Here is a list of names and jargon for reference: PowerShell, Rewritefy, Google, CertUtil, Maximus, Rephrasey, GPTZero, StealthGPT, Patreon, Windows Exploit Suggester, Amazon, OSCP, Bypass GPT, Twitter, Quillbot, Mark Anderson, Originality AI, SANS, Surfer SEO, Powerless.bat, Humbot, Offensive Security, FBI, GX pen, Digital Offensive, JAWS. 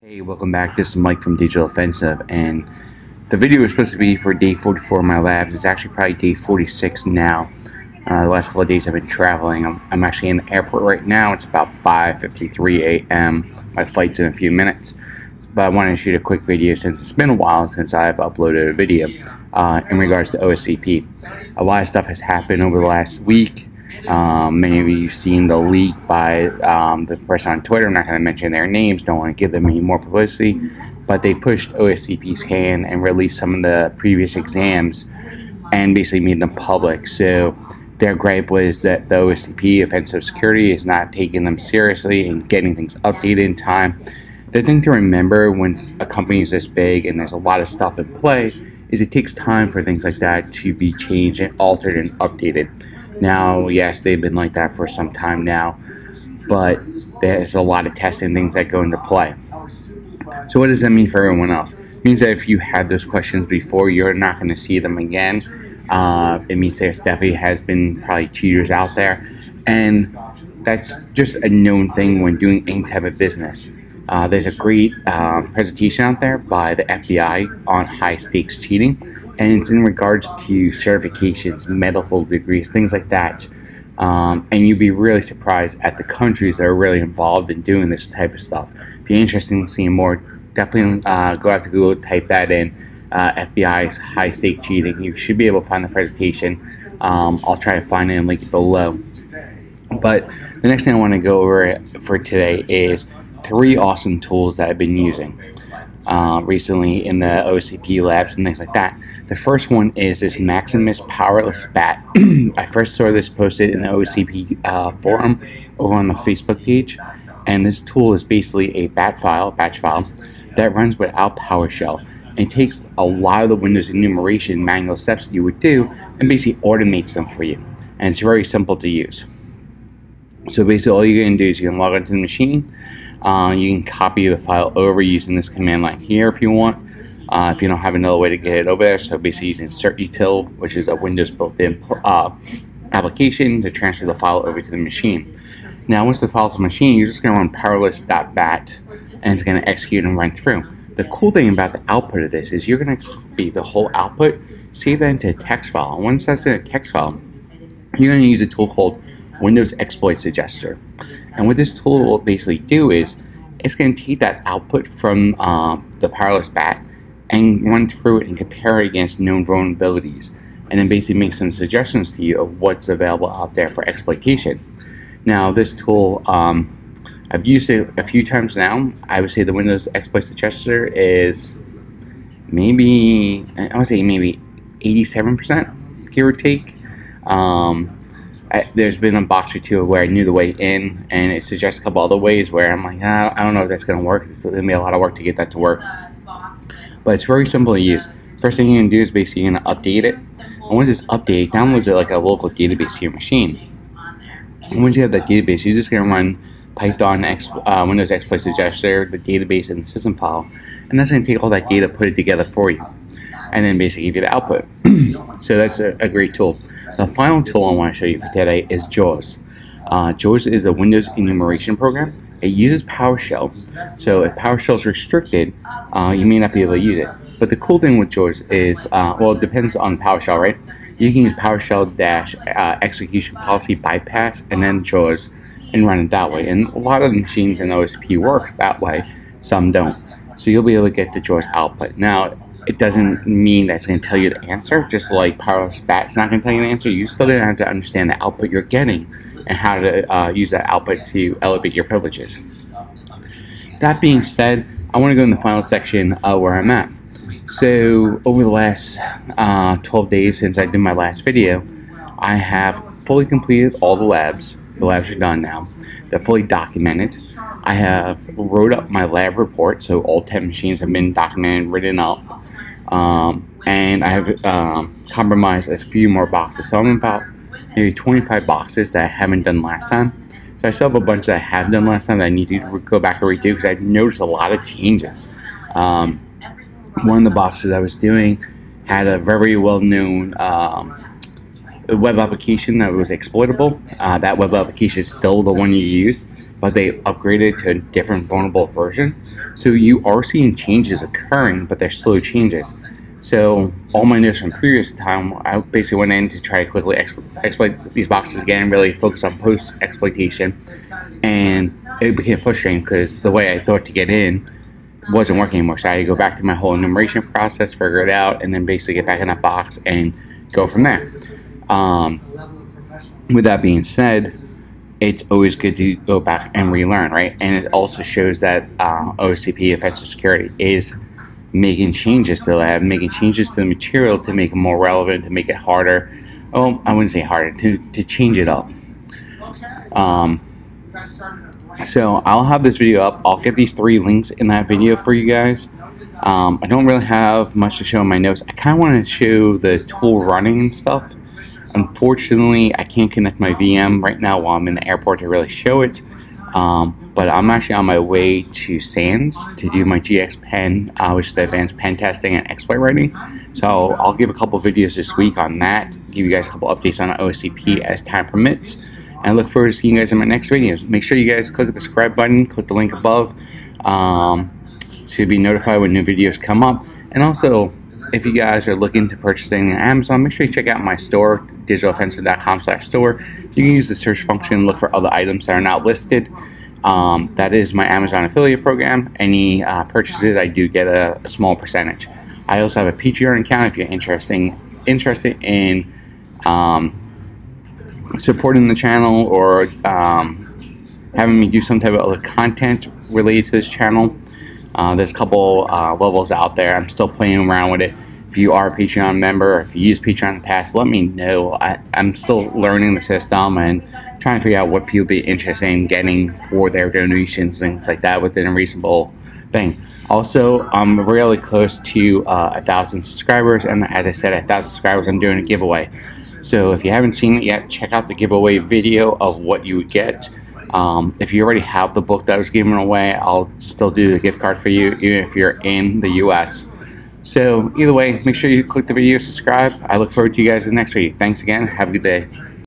Hey, welcome back. This is Mike from Digital Offensive, and the video is supposed to be for day 44 of my labs. It's actually probably day 46 now. The last couple of days I've been traveling. I'm actually in the airport right now. It's about 5:53 a.m. My flight's in a few minutes, but I wanted to shoot a quick video since it's been a while since I've uploaded a video in regards to OSCP. A lot of stuff has happened over the last week. Many of you have seen the leak by the person on Twitter. I'm not going to mention their names, don't want to give them any more publicity, but they pushed OSCP scan and released some of the previous exams and basically made them public. So their gripe was that the OSCP, Offensive Security, is not taking them seriously and getting things updated in time. The thing to remember when a company is this big and there's a lot of stuff in play is it takes time for things like that to be changed and altered and updated. Now, yes, they've been like that for some time now, but there's a lot of testing things that go into play. So what does that mean for everyone else? It means that if you had those questions before, you're not going to see them again. It means there's definitely has been probably cheaters out there, and that's just a known thing when doing any type of business. There's a great presentation out there by the FBI on high-stakes cheating, and it's in regards to certifications, medical degrees, things like that. And you'd be really surprised at the countries that are really involved in doing this type of stuff. If you're interested in seeing more, definitely go out to Google, type that in, FBI's high-stake cheating. You should be able to find the presentation. I'll try to find it and link it below. But the next thing I want to go over for today is three awesome tools that I've been using recently in the OSCP labs and things like that. The first one is this Maximus Powerless.bat. I first saw this posted in the OSCP forum over on the Facebook page, and this tool is basically a batch file, that runs without PowerShell. It takes a lot of the Windows enumeration manual steps that you would do and basically automates them for you. And it's very simple to use. So basically all you're going to do is you can log onto the machine. You can copy the file over using this command line here if you want, if you don't have another way to get it over there. So basically using CertUtil, which is a Windows built-in application, to transfer the file over to the machine. Now once the file's on the machine, you're just going to run Powerless.bat, and it's going to execute and run through. The cool thing about the output of this is you're going to copy the whole output, save that into a text file. And once that's in a text file, you're going to use a tool called Windows Exploit Suggester. And what this tool will basically do is it's going to take that output from the Powerless.bat and run through it and compare it against known vulnerabilities, and then basically make some suggestions to you of what's available out there for exploitation. Now this tool, I've used it a few times now. I would say the Windows Exploit Suggester is maybe, I would say maybe 87%, give or take. There's been a box or two where I knew the way in, and it suggests a couple other ways where I'm like, I don't know if that's going to work. It's going to be a lot of work to get that to work. But it's very simple to use. First thing you're going to do is basically you're going to update it. And once it's updated, it downloads it like a local database to your machine. And once you have that database, you're just going to run Python Windows Exploit Suggester, the database and the system file. And that's going to take all that data, put it together for you, and then basically give you the output. So that's a great tool. The final tool I want to show you for today is JAWS. JAWS is a Windows enumeration program. It uses PowerShell, so if PowerShell is restricted, you may not be able to use it. But the cool thing with JAWS is, well, it depends on PowerShell, right? You can use PowerShell-execution policy bypass and then JAWS and run it that way. And a lot of the machines in OSCP work that way, some don't. So you'll be able to get the JAWS output. Now, it doesn't mean that's going to tell you the answer, just like Powerless.bat's not going to tell you the answer. You're still going to have to understand the output you're getting and how to use that output to elevate your privileges. That being said, I want to go in the final section where I'm at. So over the last 12 days since I did my last video, I have fully completed all the labs. The labs are done now. They're fully documented. I have wrote up my lab report, so all 10 machines have been documented, written up. And I have compromised a few more boxes. So I'm about maybe 25 boxes that I haven't done last time. So I still have a bunch that I have done last time that I need to go back and redo because I've noticed a lot of changes. One of the boxes I was doing had a very well-known web application that was exploitable. That web application is still the one you use. but they upgraded to a different vulnerable version. So you are seeing changes occurring, but they're slow changes. So all my notes from previous time, I basically went in to try to quickly exploit these boxes again and really focus on post exploitation. And it became frustrating because the way I thought to get in wasn't working anymore. So I had to go back to my whole enumeration process, figure it out, and then basically get back in that box and go from there. With that being said, it's always good to go back and relearn, right? And it also shows that OSCP, Offensive Security, is making changes to the lab, making changes to the material to make it more relevant, to make it harder. Oh, I wouldn't say harder, to change it up. So I'll have this video up. I'll get these three links in that video for you guys. I don't really have much to show in my notes. I kind of want to show the tool running and stuff. Unfortunately, I can't connect my VM right now while I'm in the airport to really show it. But I'm actually on my way to SANS to do my GX pen, which is the advanced pen testing and exploit writing. So I'll give a couple videos this week on that, give you guys a couple updates on OSCP as time permits. And I look forward to seeing you guys in my next videos. Make sure you guys click the subscribe button, click the link above to be notified when new videos come up. And also, if you guys are looking to purchase anything on Amazon, make sure you check out my store, digitaloffensive.com/store. You can use the search function and look for other items that are not listed. That is my Amazon affiliate program. Any purchases, I do get a small percentage. I also have a Patreon account if you're interested in supporting the channel or having me do some type of other content related to this channel. There's a couple levels out there. I'm still playing around with it. If you are a Patreon member, or if you use Patreon in the past, let me know. I'm still learning the system and trying to figure out what people be interested in getting for their donations, things like that, within a reasonable thing. Also, I'm really close to 1,000 subscribers, and as I said, at 1,000 subscribers, I'm doing a giveaway. So if you haven't seen it yet, check out the giveaway video of what you would get. If you already have the book that was given away, I'll still do the gift card for you, even if you're in the US. So either way, make sure you click the video, subscribe. I look forward to you guys in the next video. Thanks again. Have a good day.